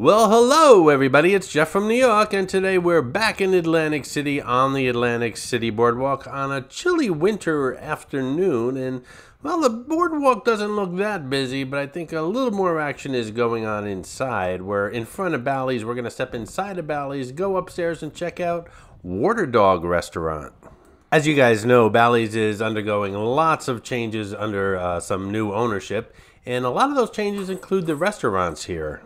Well, hello everybody, it's Jeff from New York, and today we're back in Atlantic City on the Atlantic City Boardwalk on a chilly winter afternoon. And well, the boardwalk doesn't look that busy, but I think a little more action is going on inside. We're in front of Bally's. We're going to step inside of Bally's, go upstairs and check out Water Dog Restaurant. As you guys know, Bally's is undergoing lots of changes under some new ownership, and a lot of those changes include the restaurants here.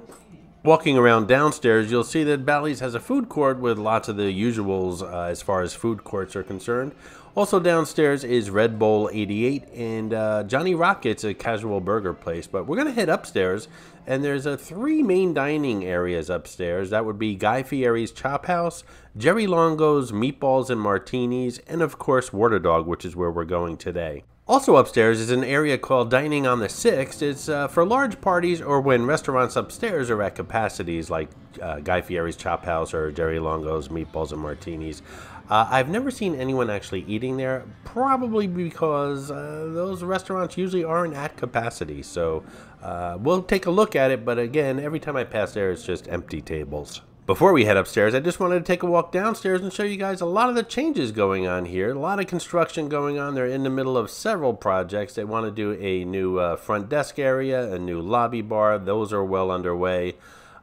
Walking around downstairs, you'll see that Bally's has a food court with lots of the usuals as far as food courts are concerned. Also downstairs is Red Bowl 88 and Johnny Rockets, a casual burger place. But we're going to head upstairs, and there's three main dining areas upstairs. That would be Guy Fieri's Chop House, Jerry Longo's Meatballs and Martinis, and of course Water Dog, which is where we're going today. Also upstairs is an area called Dining on the Sixth. It's for large parties or when restaurants upstairs are at capacities like Guy Fieri's Chop House or Jerry Longo's Meatballs and Martinis. I've never seen anyone actually eating there, probably because those restaurants usually aren't at capacity. So we'll take a look at it, but again, every time I pass there, it's just empty tables. Before we head upstairs, I just wanted to take a walk downstairs and show you guys a lot of the changes going on here. A lot of construction going on. They're in the middle of several projects. They want to do a new front desk area, a new lobby bar. Those are well underway.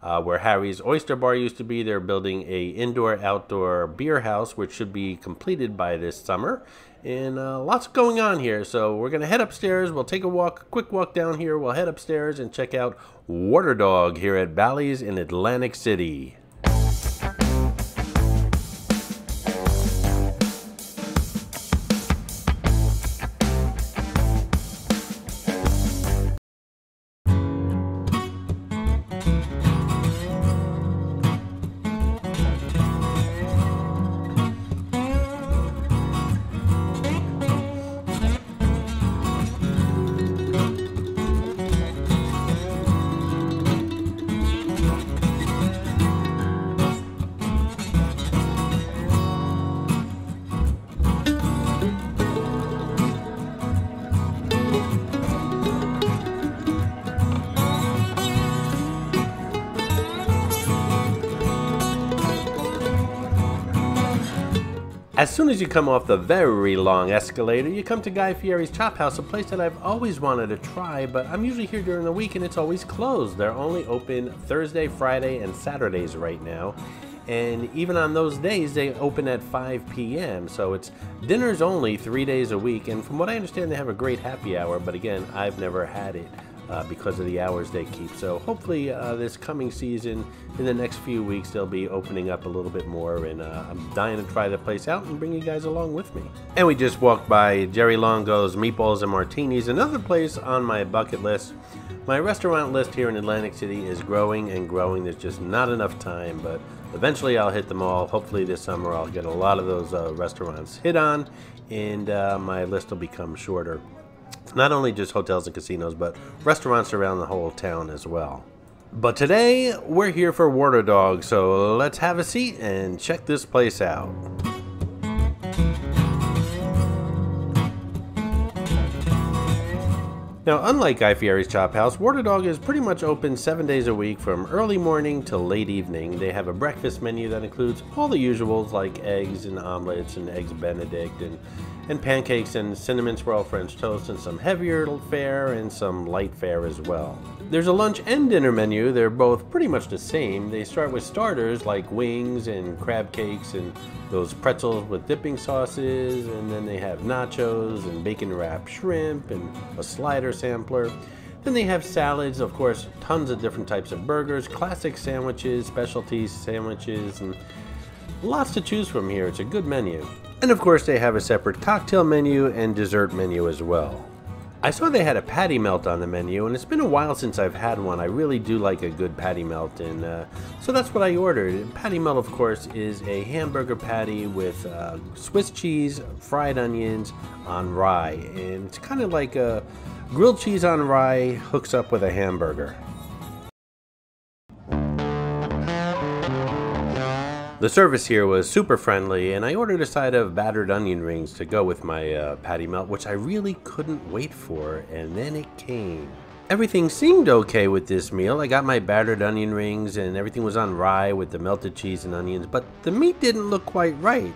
Where Harry's Oyster Bar used to be, they're building a indoor-outdoor beer house, which should be completed by this summer. And lots going on here. So we're going to head upstairs. We'll take a walk, quick walk down here. We'll head upstairs and check out Water Dog here at Bally's in Atlantic City. As soon as you come off the very long escalator, you come to Guy Fieri's Chop House, a place that I've always wanted to try, but I'm usually here during the week and it's always closed. They're only open Thursday, Friday, and Saturdays right now. And even on those days, they open at 5 p.m. So it's dinners only 3 days a week. And from what I understand, they have a great happy hour, but again, I've never had it because of the hours they keep. So hopefully this coming season, in the next few weeks, they'll be opening up a little bit more, and I'm dying to try the place out and bring you guys along with me. And we just walked by Jerry Longo's Meatballs and Martinis, another place on my bucket list. My restaurant list here in Atlantic City is growing and growing. There's just not enough time, but eventually I'll hit them all. Hopefully this summer I'll get a lot of those restaurants hit on, and my list will become shorter. Not only just hotels and casinos, but restaurants around the whole town as well. But today, we're here for Water Dog, so let's have a seat and check this place out. Now, unlike Guy Fieri's Chop House, Water Dog is pretty much open 7 days a week from early morning to late evening. They have a breakfast menu that includes all the usuals like eggs and omelets and eggs benedict and pancakes and cinnamon swirl French toast and some heavier fare and some light fare as well. There's a lunch and dinner menu. They're both pretty much the same. They start with starters like wings and crab cakes and those pretzels with dipping sauces, and then they have nachos and bacon wrapped shrimp and a slider sampler. Then they have salads, of course, tons of different types of burgers, classic sandwiches, specialty sandwiches, and lots to choose from here. It's a good menu. And of course they have a separate cocktail menu and dessert menu as well. I saw they had a patty melt on the menu, and it's been a while since I've had one. I really do like a good patty melt, and so that's what I ordered. Patty melt, of course, is a hamburger patty with Swiss cheese, fried onions on rye, and it's kind of like a grilled cheese on rye hooks up with a hamburger. The service here was super friendly, and I ordered a side of battered onion rings to go with my patty melt, which I really couldn't wait for, and then it came. Everything seemed okay with this meal. I got my battered onion rings and everything was on rye with the melted cheese and onions, but the meat didn't look quite right.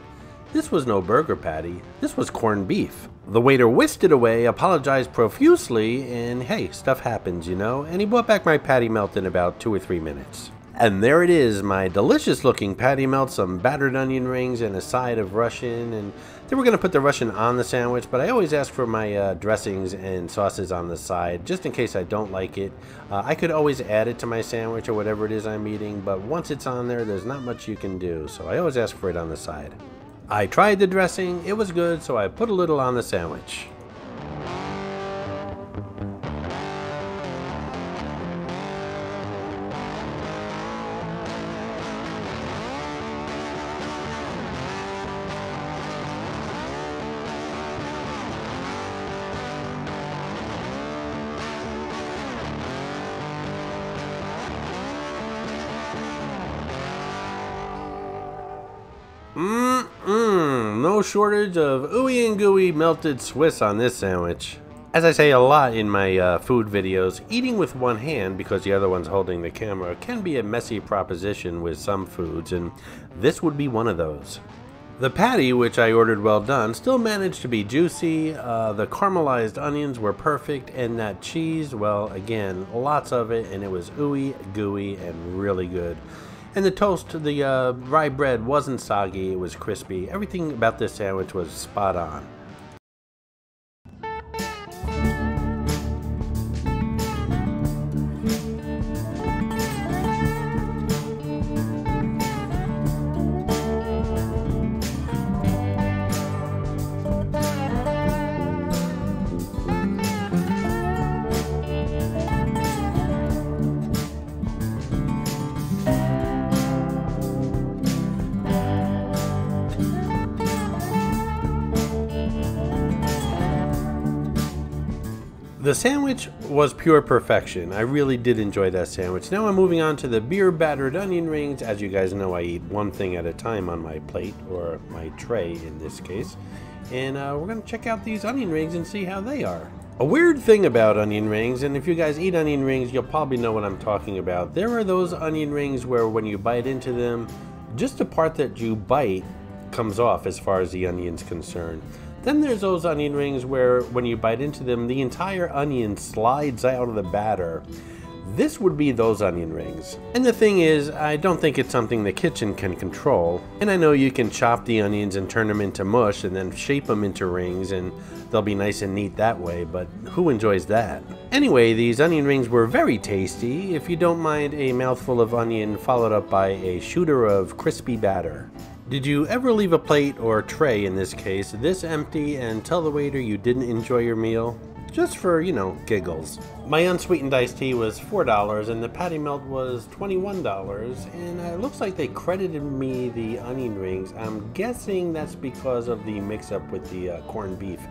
This was no burger patty, this was corned beef. The waiter whisked it away, apologized profusely, and hey, stuff happens, you know, and he brought back my patty melt in about 2 or 3 minutes. And there it is, my delicious looking patty melt, some battered onion rings, and a side of Russian, and they were going to put the Russian on the sandwich, but I always ask for my dressings and sauces on the side, just in case I don't like it. I could always add it to my sandwich or whatever it is I'm eating, but once it's on there, there's not much you can do, so I always ask for it on the side. I tried the dressing, it was good, so I put a little on the sandwich. No shortage of ooey and gooey melted Swiss on this sandwich. As I say a lot in my food videos, eating with one hand because the other one's holding the camera can be a messy proposition with some foods, and this would be one of those. The patty, which I ordered well done, still managed to be juicy, the caramelized onions were perfect, and that cheese, well, again, lots of it, and it was ooey, gooey, and really good. And the toast, the rye bread wasn't soggy, it was crispy. Everything about this sandwich was spot on. The sandwich was pure perfection. I really did enjoy that sandwich. Now I'm moving on to the beer battered onion rings. As you guys know, I eat one thing at a time on my plate, or my tray in this case. And we're gonna check out these onion rings and see how they are. A weird thing about onion rings, and if you guys eat onion rings, you'll probably know what I'm talking about. There are those onion rings where when you bite into them, just the part that you bite comes off as far as the onion's concerned. Then there's those onion rings where when you bite into them, the entire onion slides out of the batter. This would be those onion rings. And the thing is, I don't think it's something the kitchen can control. And I know you can chop the onions and turn them into mush and then shape them into rings and they'll be nice and neat that way, but who enjoys that? Anyway, these onion rings were very tasty. If you don't mind a mouthful of onion followed up by a shooter of crispy batter. Did you ever leave a plate or tray, in this case, this empty and tell the waiter you didn't enjoy your meal? Just for, you know, giggles. My unsweetened iced tea was $4 and the patty melt was $21, and it looks like they credited me the onion rings. I'm guessing that's because of the mix-up with the corned beef.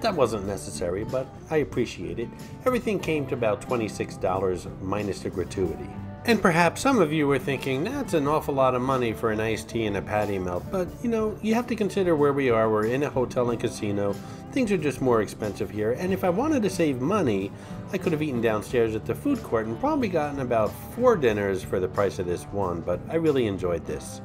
That wasn't necessary, but I appreciate it. Everything came to about $26 minus the gratuity. And perhaps some of you were thinking, that's an awful lot of money for an iced tea and a patty melt, but you know, you have to consider where we are. We're in a hotel and casino. Things are just more expensive here, and if I wanted to save money, I could have eaten downstairs at the food court and probably gotten about 4 dinners for the price of this one, but I really enjoyed this.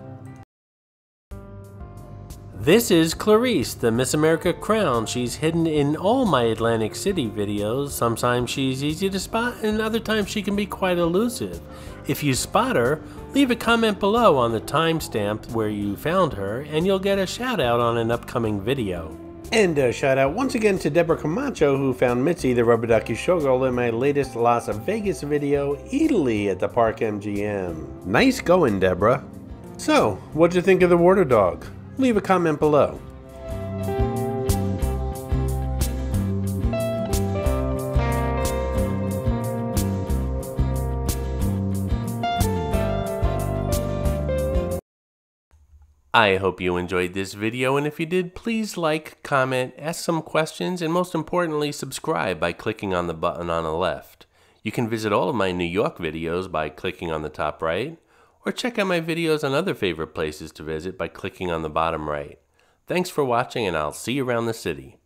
This is Clarice, the Miss America Crown. She's hidden in all my Atlantic City videos. Sometimes she's easy to spot and other times she can be quite elusive. If you spot her, leave a comment below on the timestamp where you found her and you'll get a shout out on an upcoming video. And a shout out once again to Deborah Camacho, who found Mitzi, the Rubber Ducky Showgirl, in my latest Las Vegas video, Eataly at the Park MGM. Nice going, Deborah. So, what'd you think of the Water Dog? Leave a comment below. I hope you enjoyed this video, and if you did, please like, comment, ask some questions, and most importantly, subscribe by clicking on the button on the left. You can visit all of my New York videos by clicking on the top right, or check out my videos on other favorite places to visit by clicking on the bottom right. Thanks for watching, and I'll see you around the city.